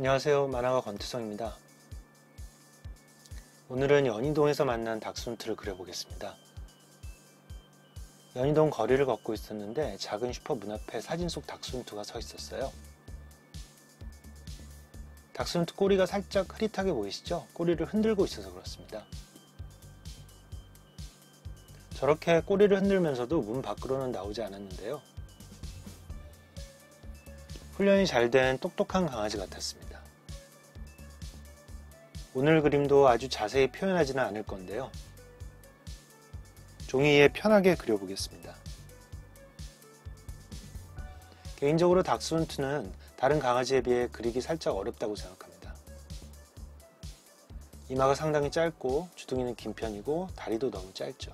안녕하세요. 만화가 권태성입니다. 오늘은 연희동에서 만난 닥스훈트를 그려보겠습니다. 연희동 거리를 걷고 있었는데 작은 슈퍼 문 앞에 사진 속 닥스훈트가 서 있었어요. 닥스훈트 꼬리가 살짝 흐릿하게 보이시죠? 꼬리를 흔들고 있어서 그렇습니다. 저렇게 꼬리를 흔들면서도 문 밖으로는 나오지 않았는데요. 훈련이 잘 된 똑똑한 강아지 같았습니다. 오늘 그림도 아주 자세히 표현하지는 않을 건데요. 종이에 편하게 그려보겠습니다. 개인적으로 닥스훈트는 다른 강아지에 비해 그리기 살짝 어렵다고 생각합니다. 이마가 상당히 짧고 주둥이는 긴 편이고 다리도 너무 짧죠.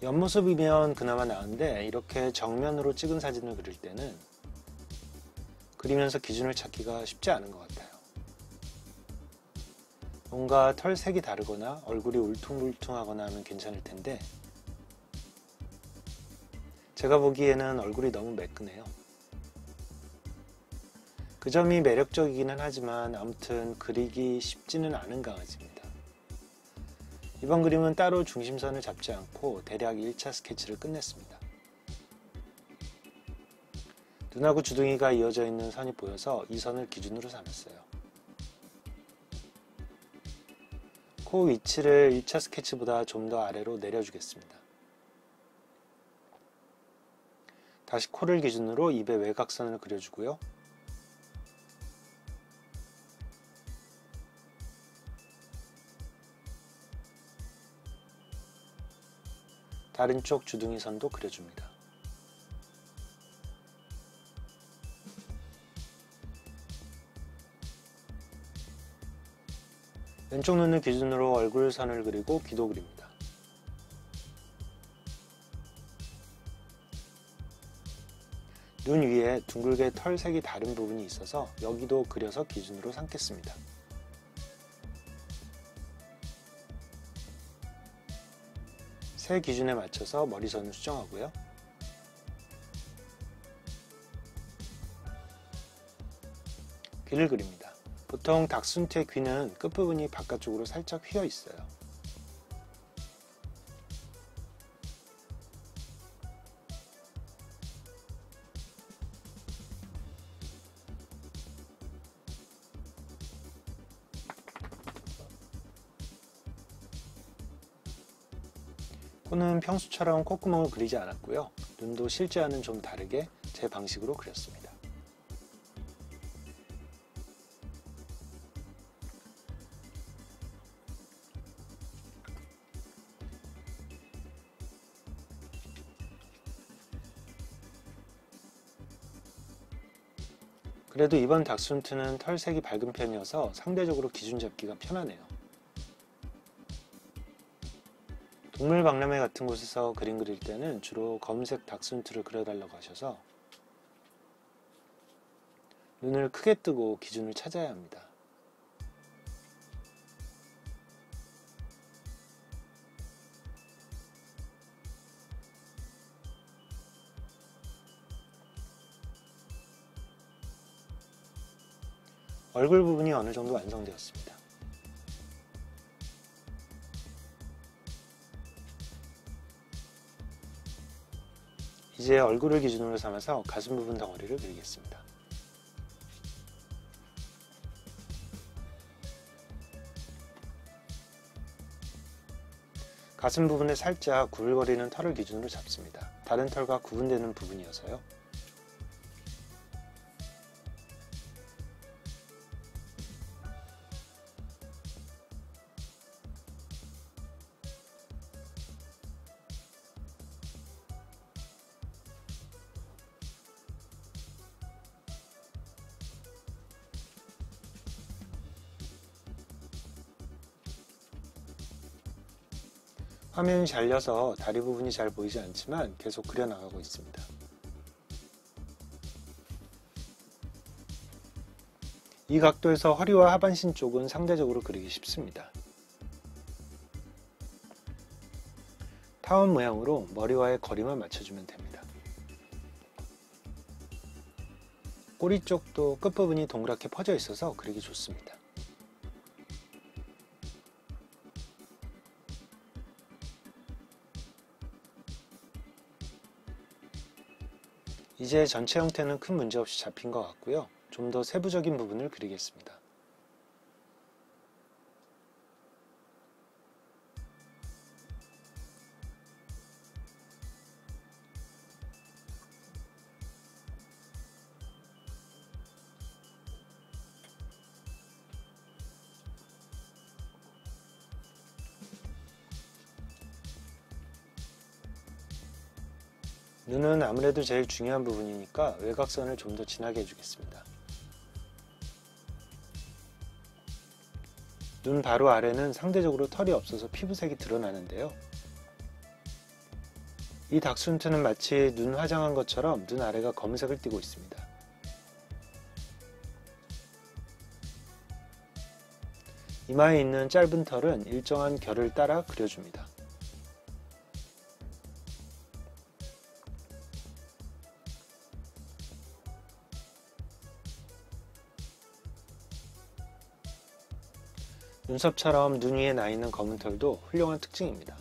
옆모습이면 그나마 나은데 이렇게 정면으로 찍은 사진을 그릴 때는 그리면서 기준을 찾기가 쉽지 않은 것 같아요. 뭔가 털 색이 다르거나 얼굴이 울퉁불퉁하거나 하면 괜찮을 텐데 제가 보기에는 얼굴이 너무 매끈해요. 그 점이 매력적이기는 하지만 아무튼 그리기 쉽지는 않은 강아지입니다. 이번 그림은 따로 중심선을 잡지 않고 대략 1차 스케치를 끝냈습니다. 눈하고 주둥이가 이어져 있는 선이 보여서 이 선을 기준으로 삼았어요. 코 위치를 1차 스케치보다 좀 더 아래로 내려주겠습니다. 다시 코를 기준으로 입의 외곽선을 그려주고요. 다른 쪽 주둥이 선도 그려줍니다. 왼쪽 눈을 기준으로 얼굴 선을 그리고 귀도 그립니다. 눈 위에 둥글게 털 색이 다른 부분이 있어서 여기도 그려서 기준으로 삼겠습니다. 새 기준에 맞춰서 머리선을 수정하고요. 귀를 그립니다. 보통 닥스훈트의 귀는 끝부분이 바깥쪽으로 살짝 휘어 있어요. 코는 평소처럼 콧구멍을 그리지 않았고요. 눈도 실제와는 좀 다르게 제 방식으로 그렸습니다. 그래도 이번 닥스훈트는 털색이 밝은 편이어서 상대적으로 기준 잡기가 편하네요. 동물 박람회 같은 곳에서 그림 그릴 때는 주로 검은색 닥스훈트를 그려달라고 하셔서 눈을 크게 뜨고 기준을 찾아야 합니다. 얼굴 부분이 어느 정도 완성되었습니다. 이제 얼굴을 기준으로 삼아서 가슴 부분 덩어리를 그리겠습니다. 가슴 부분에 살짝 구불거리는 털을 기준으로 잡습니다. 다른 털과 구분되는 부분이어서요. 화면이 잘려서 다리 부분이 잘 보이지 않지만 계속 그려나가고 있습니다. 이 각도에서 허리와 하반신 쪽은 상대적으로 그리기 쉽습니다. 타원 모양으로 머리와의 거리만 맞춰주면 됩니다. 꼬리 쪽도 끝부분이 동그랗게 퍼져 있어서 그리기 좋습니다. 이제 전체 형태는 큰 문제 없이 잡힌 것 같고요. 좀 더 세부적인 부분을 그리겠습니다. 눈은 아무래도 제일 중요한 부분이니까 외곽선을 좀 더 진하게 해주겠습니다. 눈 바로 아래는 상대적으로 털이 없어서 피부색이 드러나는데요. 이 닥스훈트는 마치 눈 화장한 것처럼 눈 아래가 검은색을 띠고 있습니다. 이마에 있는 짧은 털은 일정한 결을 따라 그려줍니다. 눈썹처럼 눈 위에 나 있는 검은 털도 훌륭한 특징입니다.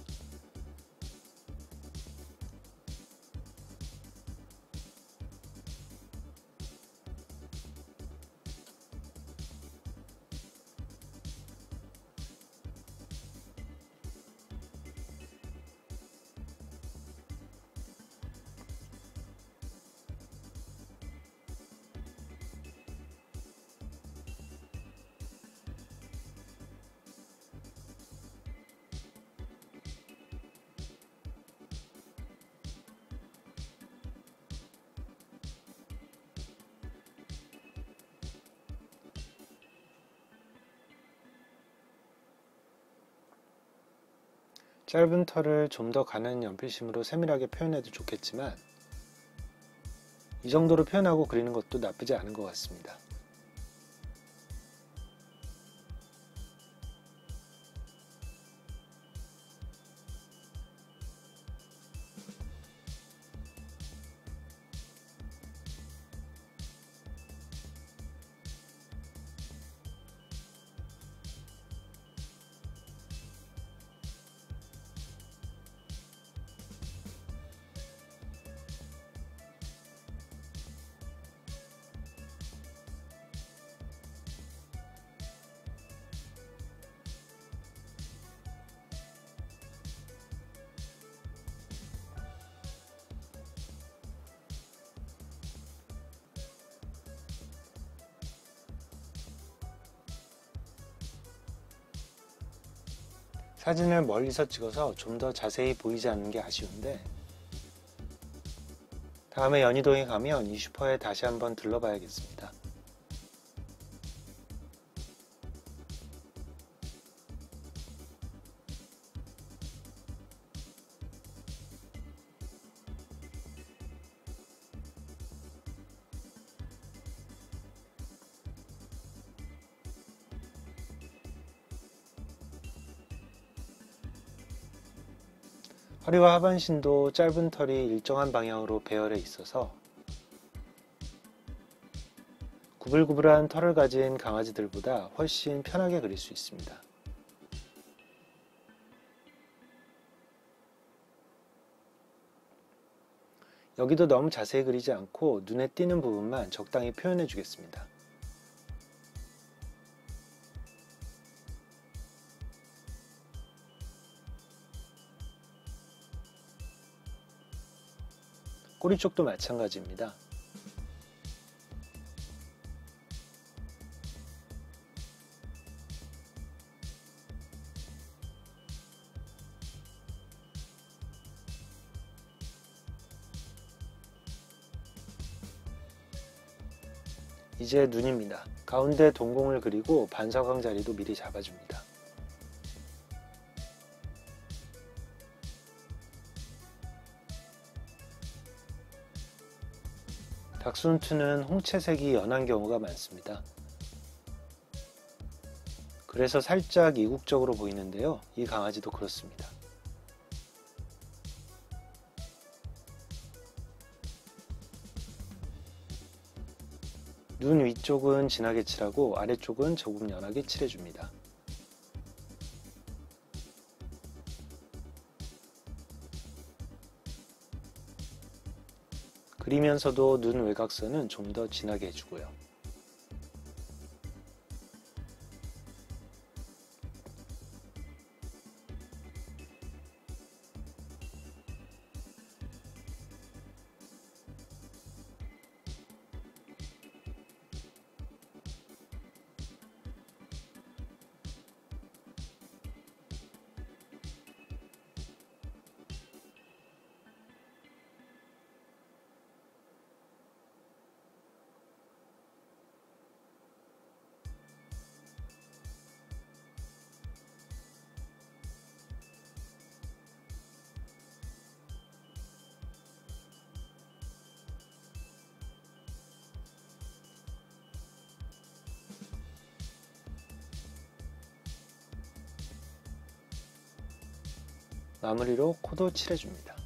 짧은 털을 좀 더 가는 연필심으로 세밀하게 표현해도 좋겠지만 이 정도로 표현하고 그리는 것도 나쁘지 않은 것 같습니다. 사진을 멀리서 찍어서 좀 더 자세히 보이지 않는 게 아쉬운데 다음에 연희동에 가면 이 슈퍼에 다시 한번 들러봐야겠습니다. 허리와 하반신도 짧은 털이 일정한 방향으로 배열해 있어서 구불구불한 털을 가진 강아지들보다 훨씬 편하게 그릴 수 있습니다. 여기도 너무 자세히 그리지 않고 눈에 띄는 부분만 적당히 표현해 주겠습니다. 꼬리 쪽도 마찬가지입니다. 이제 눈입니다. 가운데 동공을 그리고 반사광 자리도 미리 잡아줍니다. 닥스훈트는 홍채색이 연한 경우가 많습니다. 그래서 살짝 이국적으로 보이는데요. 이 강아지도 그렇습니다. 눈 위쪽은 진하게 칠하고 아래쪽은 조금 연하게 칠해줍니다. 그리면서도 눈 외곽선은 좀 더 진하게 해주고요. 마무리로 코도 칠해줍니다.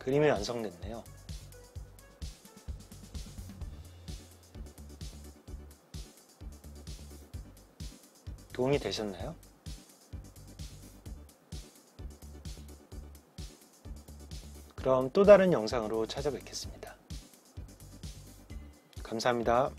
그림이 완성됐네요. 도움이 되셨나요? 그럼 또 다른 영상으로 찾아뵙겠습니다. 감사합니다.